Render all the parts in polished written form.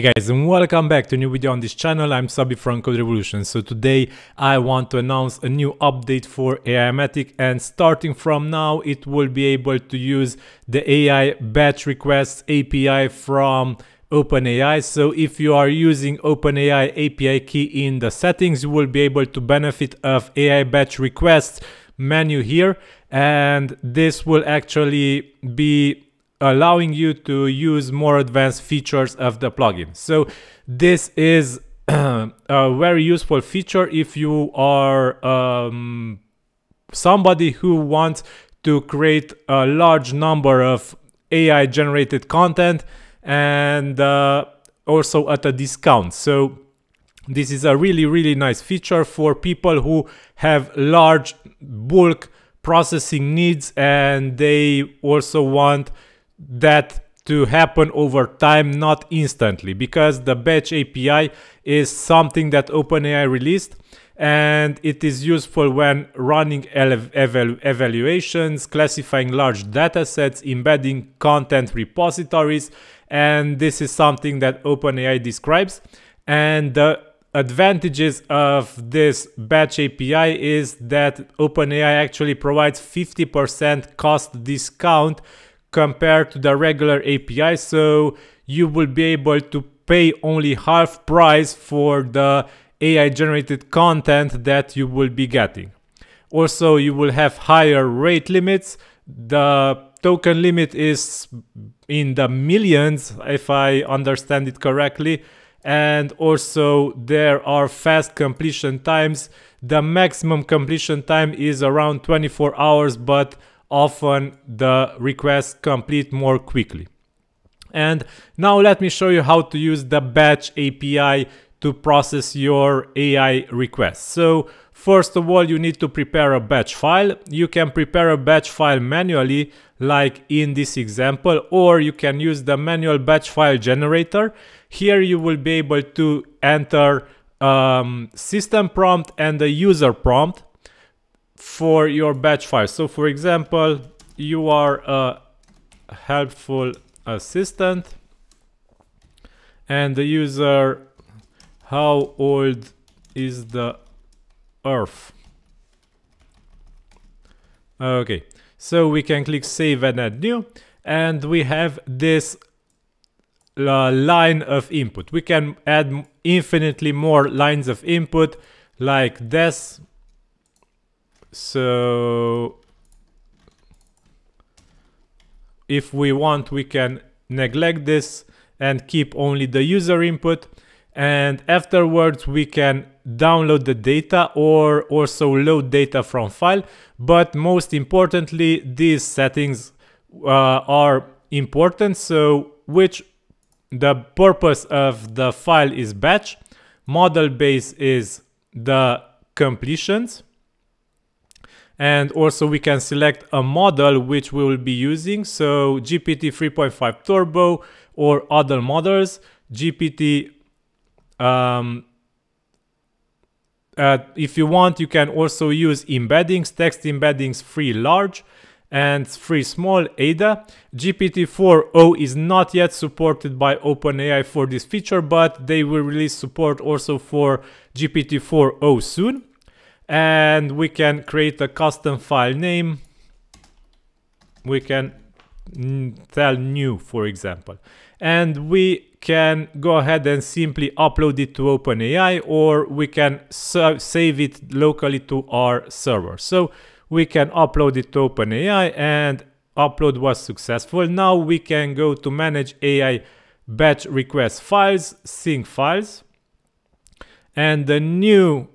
Hey guys, and welcome back to a new video on this channel. I'm Sabi from Code Revolution. So today I want to announce a new update for AI-matic, and starting from now it will be able to use the AI batch requests API from OpenAI. So if you are using OpenAI API key in the settings, you will be able to benefit of AI batch requests menu here, and this will actually be allowing you to use more advanced features of the plugin. So this is a very useful feature if you are somebody who wants to create a large number of AI generated content, and also at a discount. So this is a really nice feature for people who have large bulk processing needs, and they also want that to happen over time, not instantly, because the Batch API is something that OpenAI released, and it is useful when running evaluations, classifying large data sets, embedding content repositories, and this is something that OpenAI describes. And the advantages of this Batch API is that OpenAI actually provides 50% cost discount compared to the regular API, so you will be able to pay only half price for the AI generated content that you will be getting. Also, you will have higher rate limits. The token limit is in the millions, if I understand it correctly, and also there are fast completion times. The maximum completion time is around 24 hours, but often the requests complete more quickly. And now let me show you how to use the Batch API to process your AI requests. So first of all, you need to prepare a batch file. You can prepare a batch file manually, like in this example, or you can use the manual batch file generator. Here you will be able to enter system prompt and a user prompt for your batch file. So for example, you are a helpful assistant, and the user, how old is the earth? Okay, so we can click save and add new, and we have this line of input. We can add infinitely more lines of input like this. So if we want, we can neglect this and keep only the user input, and afterwards we can download the data or also load data from file. But most importantly, these settings are important. So which the purpose of the file is batch, model base is the completions, and also we can select a model which we will be using. So GPT-3.5 Turbo or other models, GPT. If you want, you can also use embeddings, text embeddings, free large and free small, ADA. GPT-4o is not yet supported by OpenAI for this feature, but they will release support also for GPT-4o soon. And we can create a custom file name. We can tell new, for example, and we can go ahead and simply upload it to OpenAI, or we can save it locally to our server. So we can upload it to OpenAI, and upload was successful. Now we can go to manage AI batch request files, sync files, and the new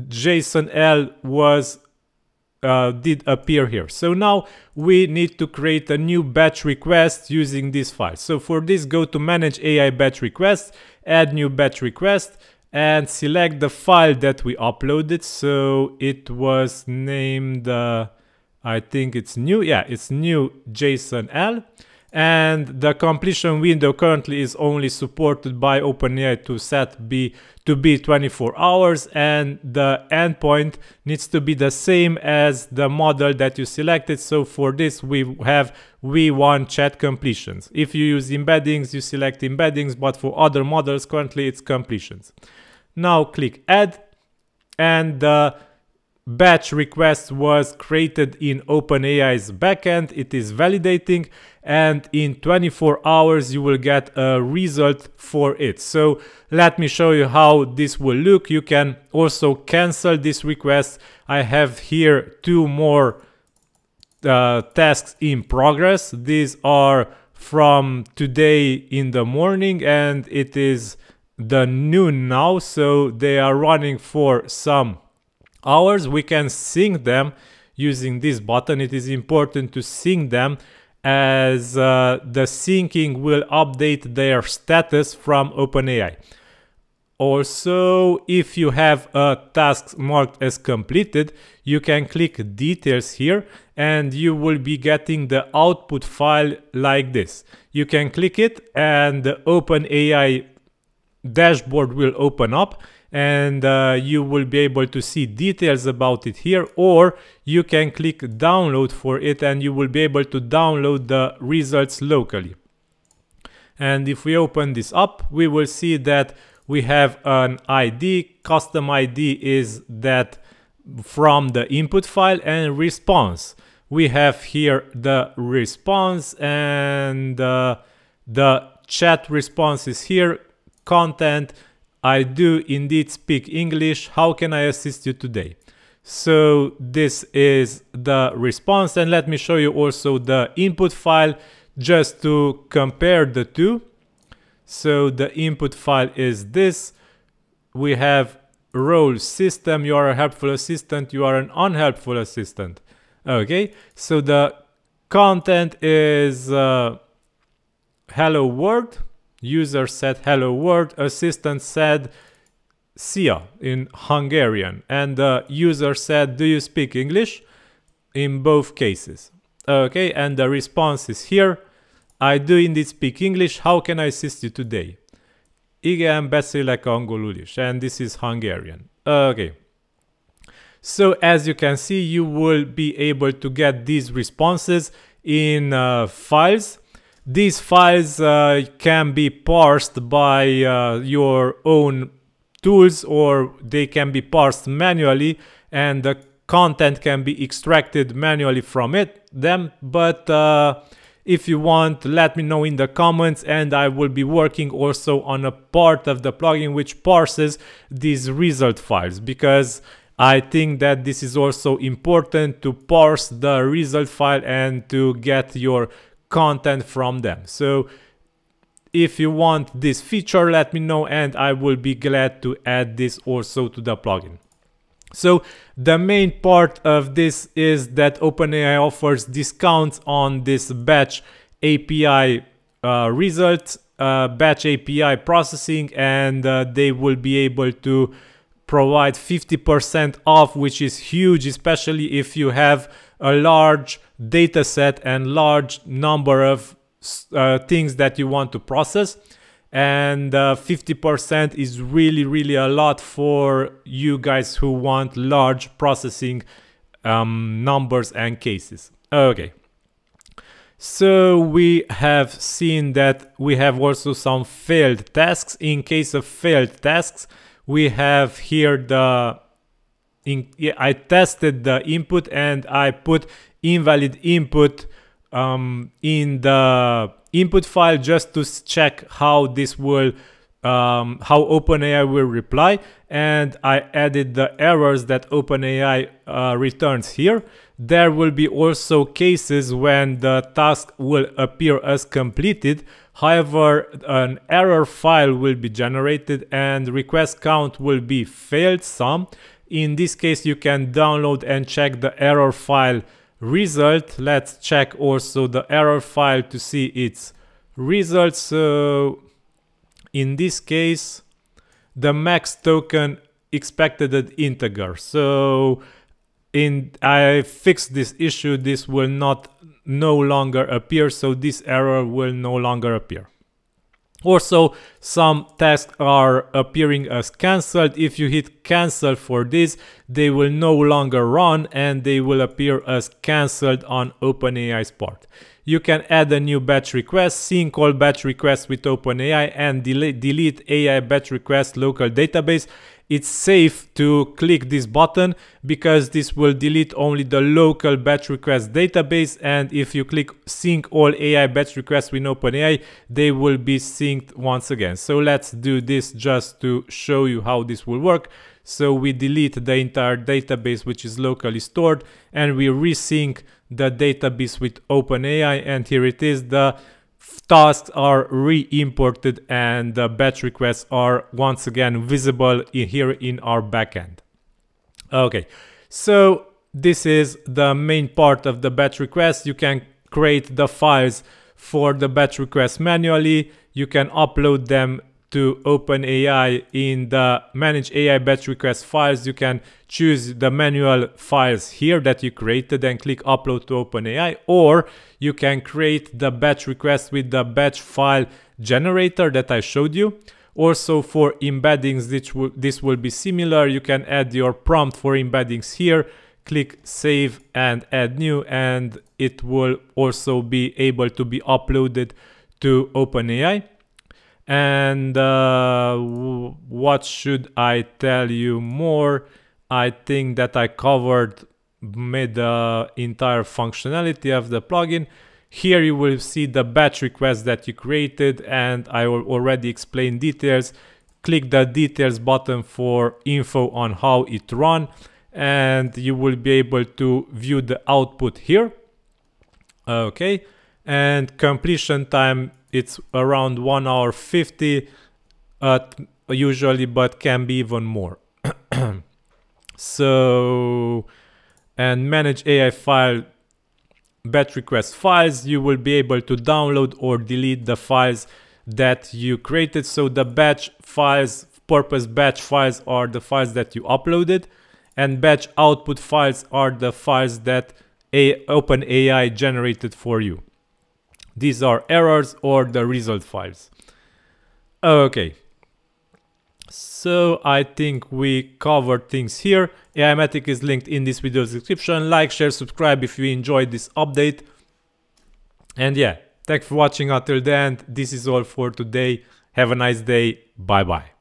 JSON-L was did appear here. So now we need to create a new batch request using this file. So for this, go to manage AI batch requests, add new batch request, and select the file that we uploaded. So it was named, I think it's new. Yeah, it's new JSON-L, and the completion window currently is only supported by OpenAI to set to be 24 hours, and the endpoint needs to be the same as the model that you selected. So for this we have v1 chat completions. If you use embeddings, you select embeddings, but for other models currently it's completions. Now click add, and the batch request was created in OpenAI's backend. It is validating, and in 24 hours you will get a result for it. So let me show you how this will look. You can also cancel this request. I have here two more tasks in progress. These are from today in the morning, and it is the noon now, so they are running for some hours. We can sync them using this button. It is important to sync them, as the syncing will update their status from OpenAI. Also, if you have a task marked as completed, you can click details here and you will be getting the output file like this. You can click it and the OpenAI dashboard will open up, and you will be able to see details about it here, or you can click download for it and you will be able to download the results locally. And if we open this up, we will see that we have an ID. Custom ID is that from the input file, and response. We have here the response, and the chat response is here. Content: I do indeed speak English. How can I assist you today? So this is the response, and let me show you also the input file just to compare the two. So the input file is this. We have role system. You are a helpful assistant. You are an unhelpful assistant. Okay, so the content is hello world. User said hello world, assistant said Sia in Hungarian, and the user said do you speak English in both cases. Okay, and the response is here. I do indeed speak English. How can I assist you today? Igen, beszélek angolul is, and this is Hungarian. Okay. So as you can see, you will be able to get these responses in files. These files can be parsed by your own tools, or they can be parsed manually and the content can be extracted manually from them. But if you want, let me know in the comments, and I will be working also on a part of the plugin which parses these result files, because I think that this is also important to parse the result file and to get your content from them. So if you want this feature, let me know and I will be glad to add this also to the plugin. So the main part of this is that OpenAI offers discounts on this Batch API results, Batch API processing, and they will be able to provide 50% off, which is huge, especially if you have a large data set and large number of things that you want to process. And 50% is really, really a lot for you guys who want large processing numbers and cases. Okay, so we have seen that we have also some failed tasks. In case of failed tasks, we have here the I tested the input and I put invalid input in the input file just to check how this will how OpenAI will reply, and I added the errors that OpenAI returns here. There will be also cases when the task will appear as completed. However, an error file will be generated and request count will be failed sum. In this case, you can download and check the error file result. Let's check also the error file to see its results. So in this case, the max token expected an integer. So I fixed this issue. This will not no longer appear, so this error will no longer appear. Also, some tasks are appearing as cancelled. If you hit cancel for this, they will no longer run and they will appear as cancelled on OpenAI's part. You can add a new batch request, sync all batch requests with OpenAI, and delete AI batch request local database. It's safe to click this button because this will delete only the local batch request database, and if you click sync all AI batch requests with OpenAI, they will be synced once again. So let's do this just to show you how this will work. So we delete the entire database which is locally stored, and we resync the database with OpenAI, and here it is. The tasks are re-imported and the batch requests are once again visible here in our backend. Okay, so this is the main part of the batch request. You can create the files for the batch request manually. You can upload them to OpenAI in the Manage AI Batch Request Files. You can choose the manual files here that you created and click Upload to OpenAI, or you can create the batch request with the batch file generator that I showed you. Also, for embeddings, this will be similar. You can add your prompt for embeddings here, click Save and Add New, and it will also be able to be uploaded to OpenAI. And what should I tell you more? I think that I covered the entire functionality of the plugin. Here you will see the batch request that you created, and I will already explain details. Click the details button for info on how it runs, and you will be able to view the output here. Okay, and completion time, it's around 1 hour 50 usually, but can be even more. So, and Manage AI file batch request files, you will be able to download or delete the files that you created. So the batch files, purpose batch files, are the files that you uploaded, and batch output files are the files that OpenAI generated for you. These are errors or the result files. Okay, so I think we covered things here. AI-matic is linked in this video's description. Like, share, subscribe if you enjoyed this update. And yeah, thanks for watching until the end. This is all for today. Have a nice day. Bye-bye.